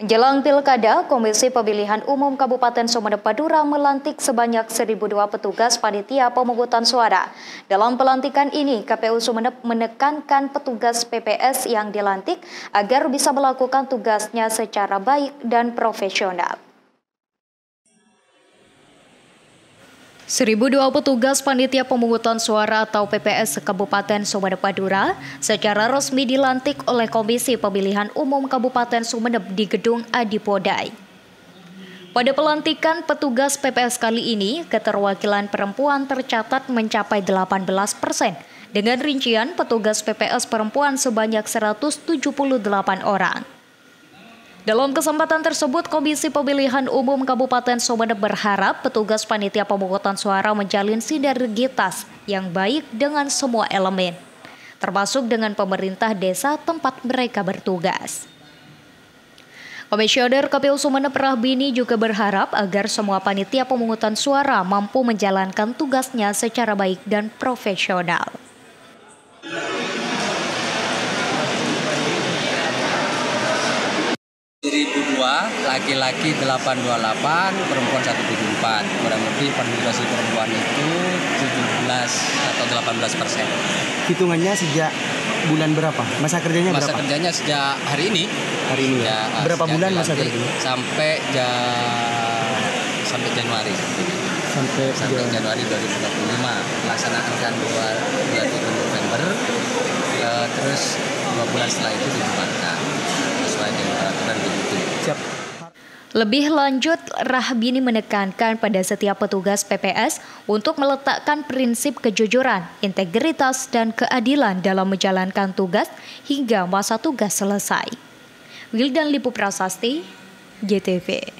Menjelang pilkada, Komisi Pemilihan Umum Kabupaten Sumenep Madura melantik sebanyak 1.002 petugas panitia pemungutan suara. Dalam pelantikan ini, KPU Sumenep menekankan petugas PPS yang dilantik agar bisa melakukan tugasnya secara baik dan profesional. 1.002 petugas panitia pemungutan suara atau PPS Kabupaten Sumenep Madura secara resmi dilantik oleh Komisi Pemilihan Umum Kabupaten Sumenep di Gedung Adipodai. Pada pelantikan petugas PPS kali ini, keterwakilan perempuan tercatat mencapai 18%. Dengan rincian petugas PPS perempuan sebanyak 178 orang. Dalam kesempatan tersebut, Komisi Pemilihan Umum Kabupaten Sumenep berharap petugas panitia pemungutan suara menjalin sinergitas yang baik dengan semua elemen, termasuk dengan pemerintah desa tempat mereka bertugas. Komisioner KPU Sumenep Rahbini juga berharap agar semua panitia pemungutan suara mampu menjalankan tugasnya secara baik dan profesional. Laki-laki 828, perempuan 174. Kurang lebih partisipasi perempuan itu 17 atau 18%. Hitungannya sejak bulan berapa? Masa kerjanya berapa? Masa kerjanya sejak hari ini. Hari ini. Ya, berapa bulan masa kerjanya? Sampai Januari. Sampai Januari 2025. Pelaksanaan kan 2 November. Terus 2 bulan setelah itu dibubarkan sesuai dengan peraturan begitu. Siap. Lebih lanjut, Rahbini menekankan pada setiap petugas PPS untuk meletakkan prinsip kejujuran, integritas, dan keadilan dalam menjalankan tugas hingga masa tugas selesai. Wildan Lipuprasasti, JTV.